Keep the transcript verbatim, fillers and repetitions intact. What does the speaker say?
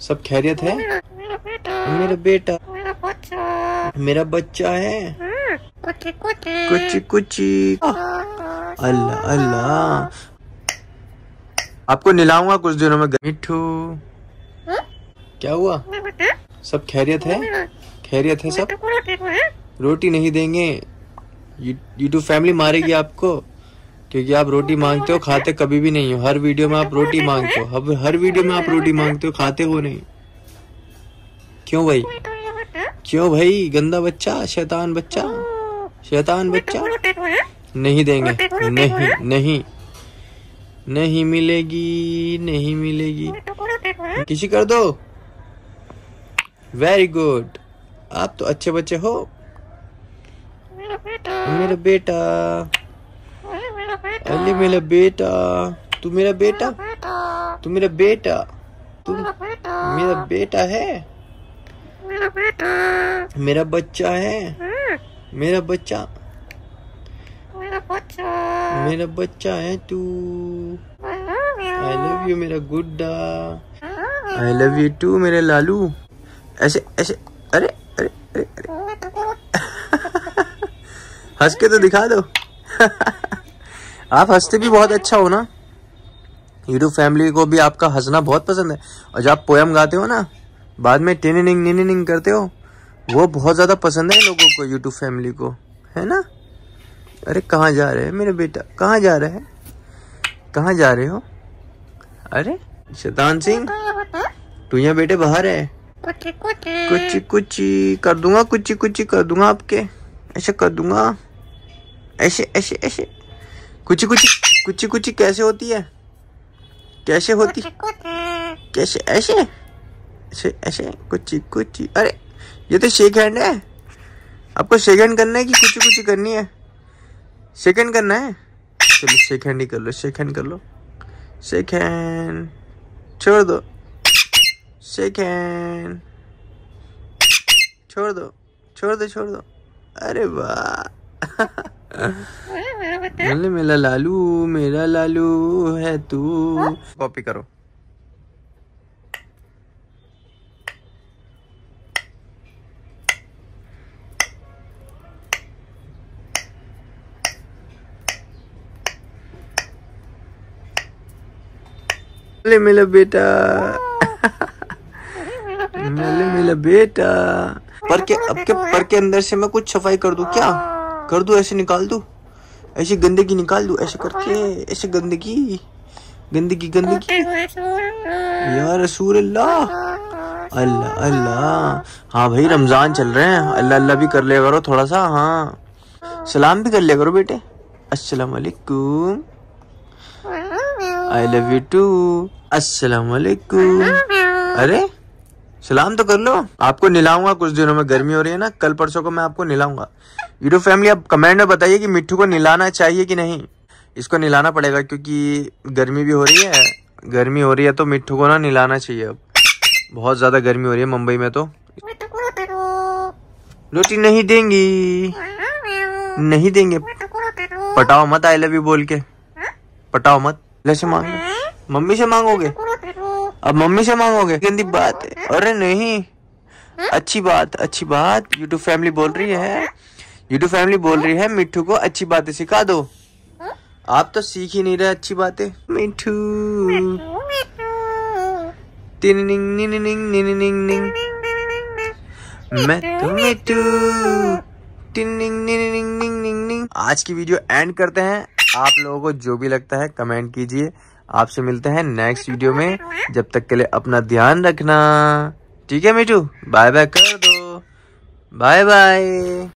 सब खैरियत है? मेरा बेटा, मेरा बच्चा है। कुछ कुछ अल्लाह अल्लाह, आपको निलाऊंगा कुछ दिनों में। मिठू, क्या हुआ? सब खैरियत है? खैरियत है सब? रोटी नहीं देंगे, यूट्यूब फैमिली मारेगी आपको, क्योंकि आप रोटी मांगते हो, खाते कभी भी नहीं हो। हर वीडियो में आप रोटी मांगते हो, हर वीडियो में आप रोटी मांगते हो, खाते हो नहीं। क्यों भाई, क्यों भाई? गंदा बच्चा, शैतान बच्चा, शैतान बच्चा। नहीं देंगे, नहीं नहीं नहीं मिलेगी, नहीं मिलेगी। किसी कर दो। वेरी गुड, आप तो अच्छे बच्चे हो। मेरा बेटा, अली मेरा बेटा, तू मेरा बेटा, तू मेरा बेटा, तू मेरा बेटा है, मेरा बच्चा है, मेरा बच्चा, मेरा बच्चा है तू। आई लव यू मेरा गुड्डा, आई लव यू टू मेरे लालू। ऐसे ऐसे, अरे अरे अरे, अरे। हंस के तो दिखा दो। आप हंसते भी बहुत अच्छा हो ना, यूट्यूब फैमिली को भी आपका हंसना बहुत पसंद है। और जब आप पोएम गाते हो ना, बाद में टेनिंग निनिंग करते हो, वो बहुत ज़्यादा पसंद है लोगों को, यूट्यूब फैमिली को, है ना। अरे कहाँ जा रहे हैं मेरे बेटा, कहाँ जा रहे हैं, कहाँ जा रहे हो? अरे शैतान सिंह, टूया बेटे बाहर है। कुछ कुछ कर दूंगा, कुछ कुछ कर दूंगा आपके, ऐसे कर दूंगा, ऐसे ऐसे ऐसे। कुछ कुछ कुछ कुछ कैसे होती है, कैसे होती, कैसे? ऐसे ऐसे ऐसे, कुछ कुछ। अरे ये तो शेक हैंड है, आपको शेक हैंड करना है कि कुछ कुछ करनी है? शेक हैंड करना है, चलो शेक हैंड ही कर लो, शेक हैंड कर लो, शेक हैंड छोड़ दो, शेक हैंड छोड़ दो, छोड़ दो, छोड़ दो। अरे वाह, मेरा लालू, मेरा लालू है तू। कॉपी करो। मिले मिला बेटा, मिले मिला बेटा। पर के अब के पर के अंदर से मैं कुछ सफाई कर दूं क्या? कर दूं, ऐसे निकाल दूं, ऐसी गंदगी निकाल दूं, ऐसे करके, ऐसे गंदगी गंदगी गंदगी। या रसूल अल्लाह, अल्लाह अल्लाह। हाँ भाई, रमजान चल रहे हैं, अल्लाह अल्लाह भी कर लिया करो थोड़ा सा। हाँ, सलाम भी कर लिया करो बेटे। अस्सलाम वालेकुम, आई लव यू टू, अस्सलाम वालेकुम। अरे सलाम तो कर लो। आपको निलाऊंगा कुछ दिनों में, गर्मी हो रही है ना, कल परसों को मैं आपको निलाऊंगा। यूट्यूब फैमिली, आप कमेंट में बताइए कि मिट्ठू को निलाना चाहिए कि नहीं। इसको निलाना पड़ेगा, क्योंकि गर्मी भी हो रही है, गर्मी हो रही है तो मिट्ठू को ना निलाना चाहिए। अब बहुत ज़्यादा गर्मी हो रही है मुंबई में, तो रोटी नहीं देंगी, नहीं देंगे। पटाओ मत, आई लव यू बोल के पटाओ मत। से मांगो, मम्मी से मांगोगे, अब मम्मी से मांगोगे। गंदी बात है। अरे नहीं, अच्छी बात, अच्छी बात। यूट्यूब फैमिली बोल रही है, यूट्यूब फैमिली बोल रही है मिट्ठू को अच्छी बातें सिखा दो। आप तो सीख ही नहीं रहे अच्छी बातें। मिट्ठू तिन निंग निन निंग निन निंग निंग, मैं तो मिट्ठू तिन निंग निन निंग निंग निंग। आज की वीडियो एंड करते हैं। आप लोगों को जो भी लगता है कमेंट कीजिए। आपसे मिलते हैं नेक्स्ट वीडियो में, जब तक के लिए अपना ध्यान रखना, ठीक है मिठू? बाय बाय कर दो, बाय बाय।